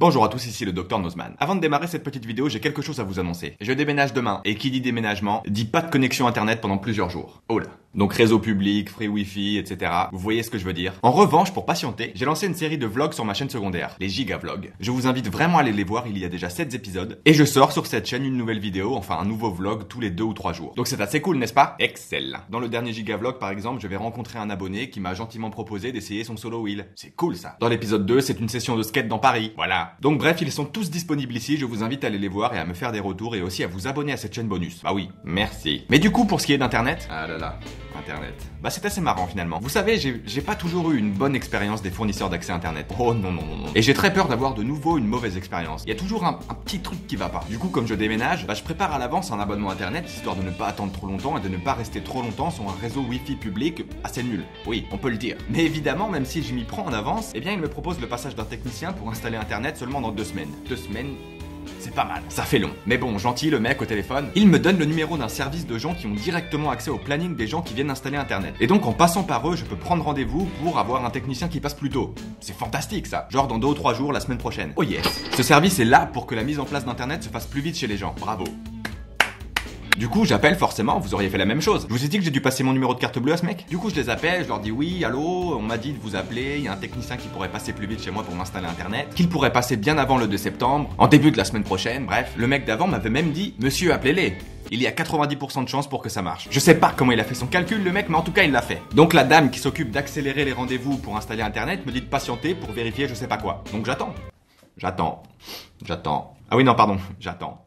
Bonjour à tous, ici le Dr Nozman. Avant de démarrer cette petite vidéo, j'ai quelque chose à vous annoncer. Je déménage demain, et qui dit déménagement, dit pas de connexion internet pendant plusieurs jours. Oh là. Donc réseau public, free wifi, etc. Vous voyez ce que je veux dire. En revanche, pour patienter, j'ai lancé une série de vlogs sur ma chaîne secondaire, les gigavlogs. Je vous invite vraiment à aller les voir, il y a déjà 7 épisodes. Et je sors sur cette chaîne une nouvelle vidéo, enfin un nouveau vlog tous les 2 ou 3 jours. Donc c'est assez cool, n'est-ce pas? Excellent. Dans le dernier gigavlog, par exemple, je vais rencontrer un abonné qui m'a gentiment proposé d'essayer son solo wheel. C'est cool ça. Dans l'épisode 2, c'est une session de skate dans Paris. Voilà. Donc bref, ils sont tous disponibles ici, je vous invite à aller les voir et à me faire des retours et aussi à vous abonner à cette chaîne bonus. Bah oui, merci. Mais du coup, pour ce qui est d'internet, ah là là. Internet. Bah c'est assez marrant finalement. Vous savez, j'ai pas toujours eu une bonne expérience des fournisseurs d'accès internet. Oh non non non non. Et j'ai très peur d'avoir de nouveau une mauvaise expérience. Il y a toujours un petit truc qui va pas. Du coup, comme je déménage, bah je prépare à l'avance un abonnement internet histoire de ne pas attendre trop longtemps et de ne pas rester trop longtemps sur un réseau wifi public assez nul. Oui, on peut le dire. Mais évidemment, même si je m'y prends en avance, eh bien il me propose le passage d'un technicien pour installer internet seulement dans 2 semaines. 2 semaines. C'est pas mal, ça fait long. Mais bon, gentil le mec au téléphone, il me donne le numéro d'un service de gens qui ont directement accès au planning des gens qui viennent installer internet. Et donc en passant par eux, je peux prendre rendez-vous pour avoir un technicien qui passe plus tôt. C'est fantastique ça, genre dans 2 ou 3 jours la semaine prochaine. Oh yes. Ce service est là pour que la mise en place d'internet se fasse plus vite chez les gens, bravo. Du coup, j'appelle forcément, vous auriez fait la même chose. Je vous ai dit que j'ai dû passer mon numéro de carte bleue à ce mec. Du coup, je les appelle, je leur dis oui, allô, on m'a dit de vous appeler, il y a un technicien qui pourrait passer plus vite chez moi pour m'installer internet, qu'il pourrait passer bien avant le 2 septembre, en début de la semaine prochaine, bref. Le mec d'avant m'avait même dit, monsieur, appelez-les. Il y a 90% de chances pour que ça marche. Je sais pas comment il a fait son calcul le mec, mais en tout cas il l'a fait. Donc la dame qui s'occupe d'accélérer les rendez-vous pour installer internet me dit de patienter pour vérifier je sais pas quoi. Donc j'attends. J'attends. Ah oui non, pardon, j'attends.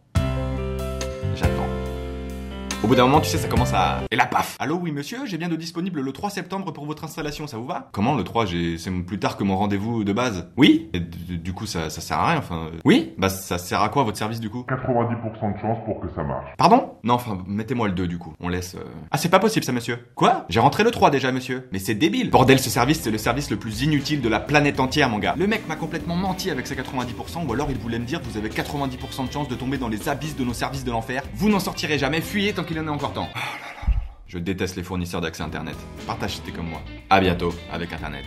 Au bout d'un moment, tu sais, ça commence à... Et là, paf! Allô, oui, monsieur, j'ai bien de disponible le 3 septembre pour votre installation, ça vous va? Comment, le 3, c'est plus tard que mon rendez-vous de base? Oui? Et du coup, ça sert à rien, enfin... Oui? Bah, ça sert à quoi, votre service, du coup? 90% de chance pour que ça marche. Pardon? Non, enfin, mettez-moi le 2, du coup. On laisse... Ah, c'est pas possible, ça, monsieur. Quoi? J'ai rentré le 3, déjà, monsieur. Mais c'est débile! Bordel, ce service, c'est le service le plus inutile de la planète entière, mon gars. Le mec m'a complètement menti avec ses 90%, ou alors il voulait me dire, vous avez 90% de chance de tomber dans les abysses de nos services de l'enfer. Vous n'en sortirez jamais, fuyez tant qu'il en a encore temps. Oh là là là. Je déteste les fournisseurs d'accès internet. Partagez comme moi. À bientôt avec internet.